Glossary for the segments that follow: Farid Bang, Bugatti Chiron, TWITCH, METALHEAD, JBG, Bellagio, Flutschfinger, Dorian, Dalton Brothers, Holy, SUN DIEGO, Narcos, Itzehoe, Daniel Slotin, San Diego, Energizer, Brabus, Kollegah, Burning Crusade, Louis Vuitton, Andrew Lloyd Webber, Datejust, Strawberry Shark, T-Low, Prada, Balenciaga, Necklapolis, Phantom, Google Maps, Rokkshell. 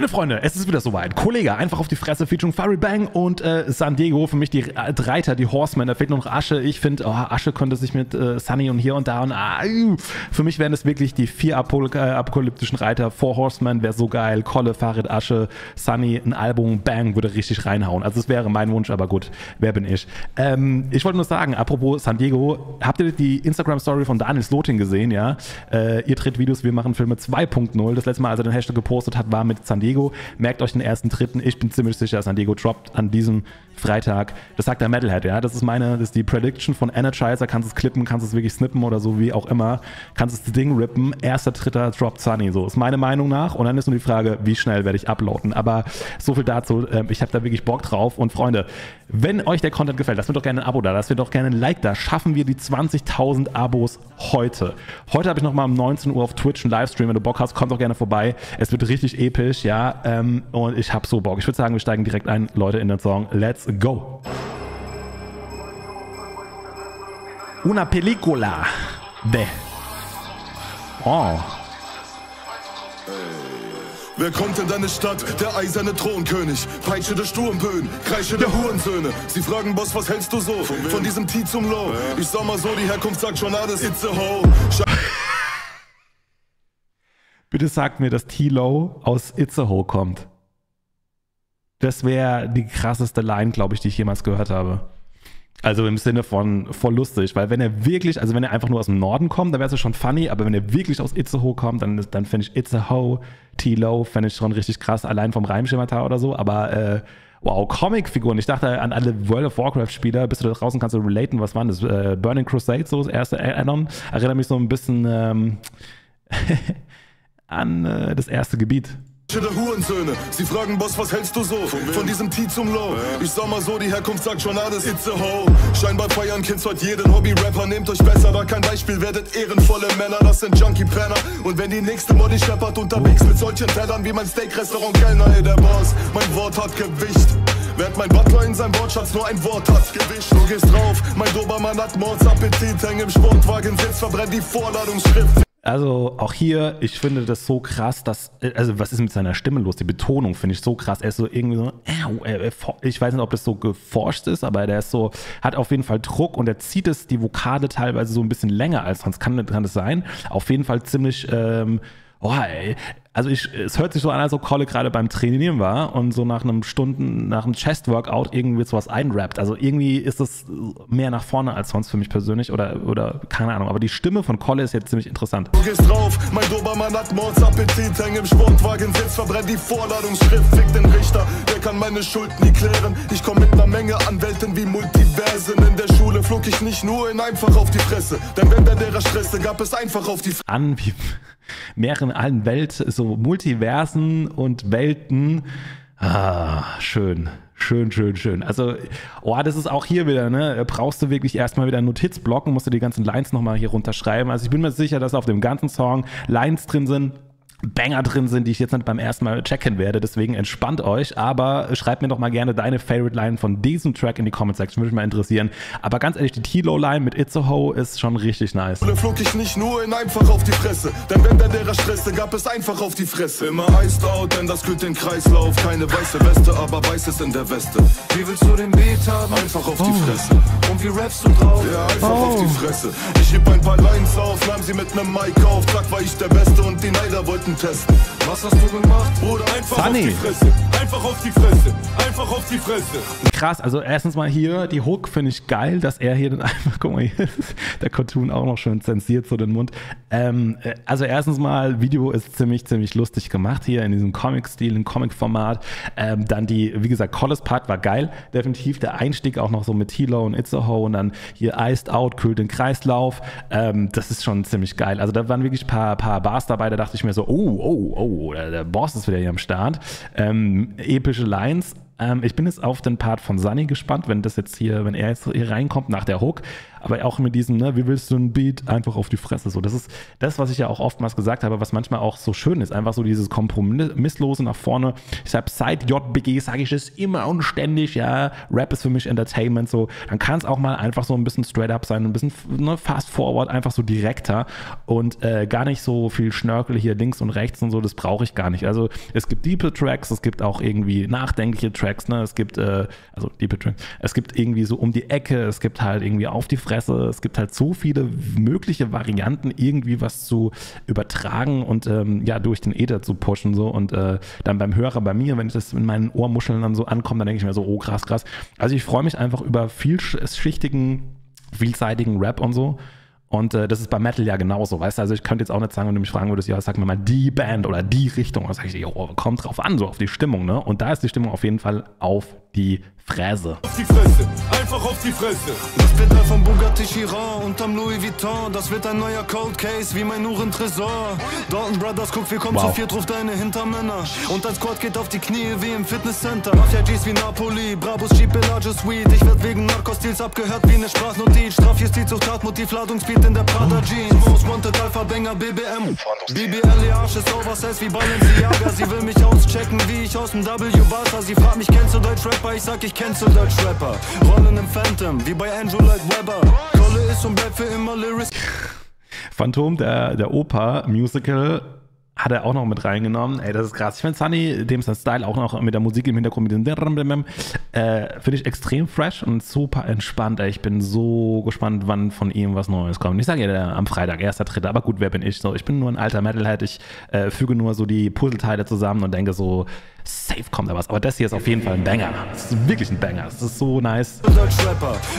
Meine Freunde, es ist wieder soweit. Kollegah, einfach auf die Fresse, featuring Farid Bang und San Diego. Für mich die Reiter, die Horsemen. Da fehlt nur noch Asche. Ich finde, oh, Asche könnte sich mit Sunny und hier und da und für mich wären es wirklich die vier apokalyptischen Reiter. Four Horsemen wäre so geil. Kolle, Farid, Asche, Sunny, ein Album, Bang, würde richtig reinhauen. Also es wäre mein Wunsch, aber gut, wer bin ich? Ich wollte nur sagen, apropos San Diego, habt ihr die Instagram-Story von Daniel Slotin gesehen? Ja? Ihr dreht Videos, wir machen Filme 2.0. Das letzte Mal, als er den Hashtag gepostet hat, war mit San Diego. Merkt euch den 1.3. Ich bin ziemlich sicher, San Diego droppt an diesem Freitag. Das sagt der Metalhead, ja. Das ist die Prediction von Energizer. Kannst es klippen, kannst es wirklich snippen oder so, wie auch immer. Kannst es das Ding rippen. 1.3. droppt Sunny. So ist meine Meinung nach. Und dann ist nur die Frage, wie schnell werde ich uploaden. Aber so viel dazu. Ich habe da wirklich Bock drauf. Und Freunde, wenn euch der Content gefällt, lasst mir doch gerne ein Abo da, lasst mir doch gerne ein Like da. Schaffen wir die 20.000 Abos heute. Heute habe ich nochmal um 19 Uhr auf Twitch einen Livestream. Wenn du Bock hast, kommt doch gerne vorbei. Es wird richtig episch, ja. Und ich habe so Bock. Ich würde sagen, wir steigen direkt ein, Leute, in den Song. Let's go. Una película de... Oh. Wer kommt in deine Stadt? Der eiserne Thronkönig. Peitsche der Sturmböen, Kreische der Hurensöhne. Sie fragen, Boss, was hältst du so von diesem T-Low? Ich sag mal so, die Herkunft sagt schon alles. Itzehoe. Bitte sagt mir, dass T-Low aus Itzehoe kommt. Das wäre die krasseste Line, glaube ich, die ich jemals gehört habe. Also im Sinne von voll lustig, weil wenn er wirklich, also wenn er einfach nur aus dem Norden kommt, dann wäre es ja schon funny, aber wenn er wirklich aus Itzehoe kommt, dann finde ich Itzehoe, T-Low, fände ich schon richtig krass, allein vom Reimschemata oder so, aber wow, Comicfiguren. Ich dachte an alle World of Warcraft-Spieler. Bist du da draußen, kannst du relaten, was war das? Burning Crusade, so das erste Add-on. Erinnert mich so ein bisschen an das erste Gebiet. Der Hurensöhne. Sie fragen, Boss, was hältst du so von diesem T-Low? Ich sag mal so, die Herkunft sagt schon alles. Itzehoe. Scheinbar feiern Kids heute jeden Hobby-Rapper. Nehmt euch besser, da kein Beispiel. Werdet ehrenvolle Männer, das sind Junkie-Penner. Und wenn die nächste Modi scheppert, unterwegs mit solchen Tellern wie mein Steak-Restaurant-Kellner. Ey, der Boss, mein Wort hat Gewicht. Werd mein Butler in seinem Wortschatz, nur ein Wort hat Gewicht. Du gehst drauf, mein Dobermann hat Mordsappetit. Häng im Sportwagen, sitzt, verbrennt die Vorladungsschrift. Also auch hier, ich finde das so krass, dass, also was ist mit seiner Stimme los? Die Betonung finde ich so krass. Er ist so irgendwie so, ich weiß nicht, ob das so geforscht ist, aber der ist so, hat auf jeden Fall Druck und er zieht es, die Vokale teilweise so ein bisschen länger als sonst. Kann das sein? Auf jeden Fall ziemlich, also es hört sich so an, als ob Kolle gerade beim Trainieren war und so nach einem Chest-Workout irgendwie sowas einrappt. Also irgendwie ist es mehr nach vorne als sonst für mich persönlich oder keine Ahnung. Aber die Stimme von Kolle ist jetzt ziemlich interessant. Du gehst drauf, mein Dobermann hat Mordsappetit, häng im Sportwagen, sitzt, verbrennt die Vorladungsschrift, fick den Richter, der kann meine Schuld nie klären. Ich komm mit einer Menge Anwälten wie Multiversen. In der Schule flog ich nicht nur in einfach auf die Fresse, denn wenn der Lehrer stresste, gab es einfach auf die Fresse. An wie mehreren allen Welt, so Multiversen und Welten. Ah, schön. Schön, schön, schön. Also, oh, das ist auch hier wieder, ne? Brauchst du wirklich erstmal wieder einen Notizblock und musst du die ganzen Lines nochmal hier runterschreiben. Also ich bin mir sicher, dass auf dem ganzen Song Lines drin sind, Banger drin sind, die ich jetzt nicht beim ersten Mal checken werde, deswegen entspannt euch, aber schreibt mir doch mal gerne deine Favorite Line von diesem Track in die Comment Section, würde mich mal interessieren, aber ganz ehrlich, die T-Low Line mit Itzehoe ist schon richtig nice. Da flog ich nicht nur in einfach auf die Fresse, denn wenn der Lehrer stresste, gab es einfach auf die Fresse. Immer heißt out, denn das kühlt den Kreislauf, keine weiße Weste, aber weißes in der Weste. Wie willst du den Beat haben? Einfach auf die Fresse. Und wie rappst du drauf? Ja, einfach auf die Fresse. Ich heb ein paar Lines auf, nahm sie mit einem Mic auf, zack, war ich der Beste und die Neider wollten testen. Was hast du gemacht? Bruder, einfach auf die Fresse. Einfach auf die Fresse. Einfach auf die Fresse. Krass, also erstens mal hier, die Hook finde ich geil, dass er hier dann einfach, guck mal, hier ist der Cartoon auch noch schön zensiert so den Mund. Also erstens mal, Video ist ziemlich lustig gemacht hier in diesem Comic-Stil, im Comic-Format. Dann die, wie gesagt, Colles Part war geil, definitiv. Der Einstieg auch noch so mit T-Low und Itzehoe und dann hier Iced Out, kühlt den Kreislauf. Das ist schon ziemlich geil. Also da waren wirklich ein paar Bars dabei, da dachte ich mir so, oh, der Boss ist wieder hier am Start. Epische Lines, Ich bin jetzt auf den Part von Sunny gespannt, wenn das jetzt hier, wenn er jetzt hier reinkommt nach der Hook, aber auch mit diesem, ne, wie willst du ein Beat, einfach auf die Fresse, so. Das ist das, was ich ja auch oftmals gesagt habe, was manchmal auch so schön ist, einfach so dieses Kompromisslose nach vorne. Ich habe seit JBG, sage ich es immer und ständig, ja, Rap ist für mich Entertainment, so. Dann kann es auch mal einfach so ein bisschen straight up sein, ein bisschen, ne, fast forward, einfach so direkter und gar nicht so viel Schnörkel hier links und rechts und so, das brauche ich gar nicht. Also es gibt deepe Tracks, es gibt auch irgendwie nachdenkliche Tracks, ne? Es gibt, also Deep Tracks, es gibt irgendwie so um die Ecke, es gibt halt irgendwie auf die Fresse, es gibt halt so viele mögliche Varianten, irgendwie was zu übertragen und ja, durch den Äther zu pushen so und dann beim Hörer, bei mir, wenn ich das in meinen Ohrmuscheln dann so ankommt, dann denke ich mir so, oh krass, krass. Also ich freue mich einfach über vielschichtigen, vielseitigen Rap und so. Und das ist bei Metal ja genauso, weißt du, also ich könnte jetzt auch nicht sagen, wenn du mich fragen würdest, ja, sag mir mal die Band oder die Richtung, dann sag ich, oh, kommt drauf an, so auf die Stimmung, ne, und da ist die Stimmung auf jeden Fall auf die Fräse. Auf die Fresse, einfach auf die Fresse. Das Blätter vom Bugatti Chiron unterm Louis Vuitton, das wird ein neuer Cold Case wie mein Uhrentresor. Dalton Brothers, guck, wir kommen zu viert, ruf deine Hintermänner. Und dein Squad geht auf die Knie wie im Fitnesscenter. Mafia G's wie Napoli, Brabus, Jeep, Bellagio, Sweet. Ich werd wegen Narcos-Deals abgehört wie eine Sprachnotiz. Strafjustiz und Tatmotiv, Ladungsbeat in der Prada Jeans. Most Wanted, Alpha Banger, BBM. BBL, ihr Arsch ist oversized wie Balenciaga. Sie will mich auschecken wie ich aus dem W-Barter. Sie fragt mich, kennst du Deutsch Rapper? Ich sag, ich kennst du Deutsch Rapper. Rollen im Phantom, wie bei Andrew Lloyd Webber. Kolle ist und bleibt für immer Lyrics. Phantom, der Oper-Musical, hat er auch noch mit reingenommen. Ey, das ist krass. Ich finde Sunny, dem sein Style auch noch mit der Musik im Hintergrund, mit dem finde ich extrem fresh und super entspannt. Ey, ich bin so gespannt, wann von ihm was Neues kommt. Ich sage ja am Freitag, 1.3. Aber gut, wer bin ich? So, ich bin nur ein alter Metalhead. Ich füge nur so die Puzzleteile zusammen und denke so, safe kommt da was. Aber das hier ist auf jeden Fall ein Banger. Das ist wirklich ein Banger. Das ist so nice.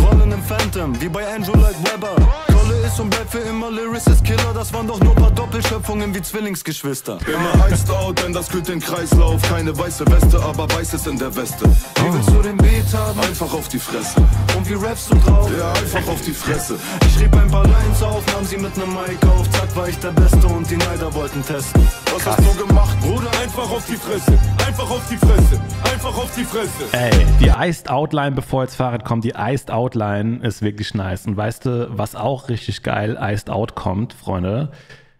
Rollen im Phantom, wie bei Andrew Lloyd Webber. Kolle ist und bleibt für immer Lyricist Killer. Das waren doch nur paar Doppelschöpfungen wie Zwillingsgeschwister. Immer heißt out, denn das kühlt den Kreislauf. Keine weiße Weste, aber weiß ist in der Weste. Wie willst du den Beat haben? Einfach auf die Fresse. Und wie rappst du drauf? Ja, einfach auf die Fresse. Ich schrieb ein paar Lines auf, nahm sie mit einem Mic auf. Zack, war ich der Beste und die Neider wollten testen. Was krass. Hast du gemacht, Bruder? Einfach auf die Fresse. Einfach auf die Fresse. Einfach auf die Fresse. Ey, die Iced Outline, bevor jetzt Farid kommt, die Iced Outline ist wirklich nice. Und weißt du, was auch richtig geil Iced Out kommt, Freunde?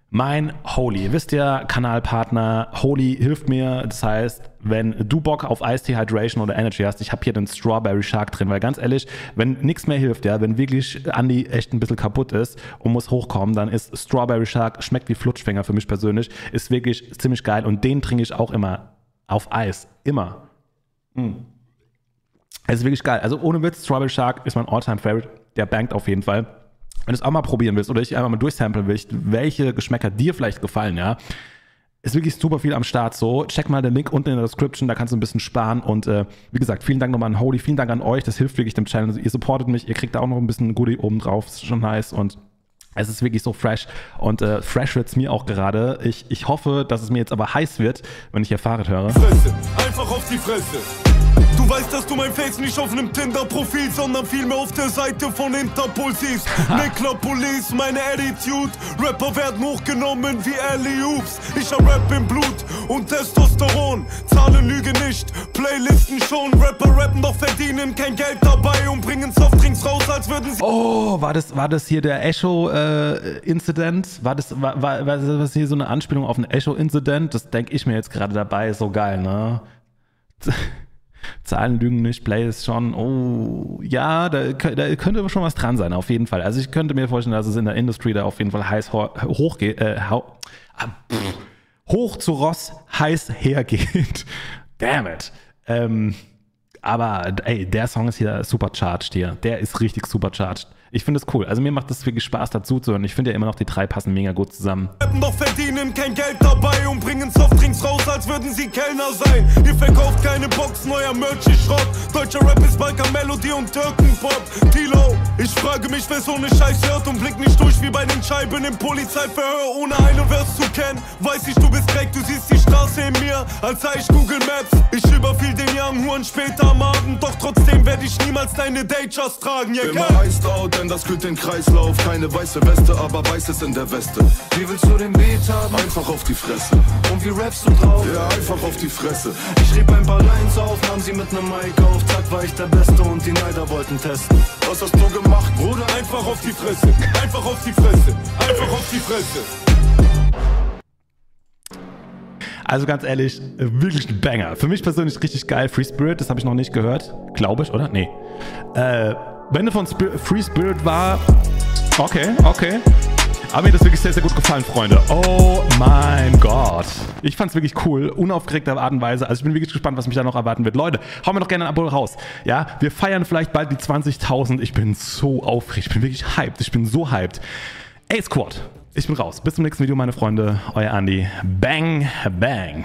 Mein Holy, ihr wisst ja, Kanalpartner, Holy hilft mir, das heißt, wenn du Bock auf Ice Tea Hydration oder Energy hast, ich habe hier den Strawberry Shark drin, weil ganz ehrlich, wenn nichts mehr hilft, ja, wenn wirklich Andi echt ein bisschen kaputt ist und muss hochkommen, dann ist Strawberry Shark, schmeckt wie Flutschfinger für mich persönlich, ist wirklich ziemlich geil und den trinke ich auch immer, auf Eis, immer. Es ist wirklich geil, also ohne Witz, Strawberry Shark ist mein All-Time-Favorite, der bangt auf jeden Fall. Wenn du es auch mal probieren willst oder ich einmal mal durchsamplen will, welche Geschmäcker dir vielleicht gefallen, ja, ist wirklich super viel am Start so. Check mal den Link unten in der Description, da kannst du ein bisschen sparen und wie gesagt, vielen Dank nochmal an Holy, vielen Dank an euch, das hilft wirklich dem Channel, ihr supportet mich, ihr kriegt da auch noch ein bisschen Goodie oben drauf, ist schon nice und es ist wirklich so fresh und fresh wird's mir auch gerade. Ich hoffe, dass es mir jetzt aber heiß wird, wenn ich hier Fahrrad höre. Fresse, einfach auf die Fresse. Du weißt, dass du mein Face nicht auf einem Tinder-Profil, sondern vielmehr auf der Seite von Interpol siehst. Necklapolis, meine Attitude. Rapper werden hochgenommen wie Alley-Oops. Ich hab Rap im Blut und Testosteron. Zahlen lügen nicht, Playlisten schon. Rapper rappen, doch verdienen kein Geld dabei und bringen Softdrinks raus, als würden sie... Oh, war das hier der Echo-Incident? War das hier so eine Anspielung auf einen Echo-Incident? Das denke ich mir jetzt gerade dabei, ist so geil, ne? Zahlen lügen nicht, Play ist schon, oh, ja, da könnte schon was dran sein, auf jeden Fall. Also ich könnte mir vorstellen, dass es in der Industry da auf jeden Fall heiß hochgeht, hoch zu Ross heiß hergeht. Damn it. Aber ey, der Song ist hier supercharged hier. Der ist richtig supercharged. Ich finde es cool. Also mir macht das wirklich Spaß dazu zu hören. Ich finde ja immer noch, die drei passen mega gut zusammen. Noch verdienen kein Geld dabei und bringen Softdrinks raus, als würden sie Kellner sein. Ihr verkauft keine Box, neuer Merch ist Schrott. Deutscher Rap ist Balkan Melodie und Türkenpop. T-Low, ich frage mich, wer so eine Scheiß hört und blickt nicht durch wie bei den Scheiben im Polizeiverhör. Ohne einen Vers zu kennen, weiß ich, du bist weg. Du siehst die Straße in mir, als sei ich Google Maps. Ich überfiel den Young Huren später am Abend, doch trotzdem werde ich niemals deine Datejust tragen. Ja, denn das kühlt den Kreislauf. Keine weiße Weste, aber weiß ist in der Weste. Wie willst du den Beat haben? Einfach auf die Fresse. Und wie rappst du drauf? Ja, einfach auf die Fresse. Ich schrieb ein paar Lines auf, nahm sie mit nem Mic auf. Zack, war ich der Beste und die Neider wollten testen. Was hast du gemacht? Bruder, einfach auf die Fresse. Einfach auf die Fresse. Einfach auf die Fresse. Also ganz ehrlich, wirklich ein Banger. Für mich persönlich richtig geil. Free Spirit, das habe ich noch nicht gehört. Glaube ich, oder? Nee. Bände von Free Spirit war... Okay, okay. Aber mir hat das wirklich sehr, sehr gut gefallen, Freunde. Oh mein Gott. Ich fand's wirklich cool, unaufgeregter Art und Weise. Also ich bin wirklich gespannt, was mich da noch erwarten wird. Leute, hauen wir doch gerne ein Abo raus. Ja, wir feiern vielleicht bald die 20.000. Ich bin so aufgeregt. Ich bin wirklich hyped. Ich bin so hyped. Ey, Squad, ich bin raus. Bis zum nächsten Video, meine Freunde. Euer Andi. Bang, bang.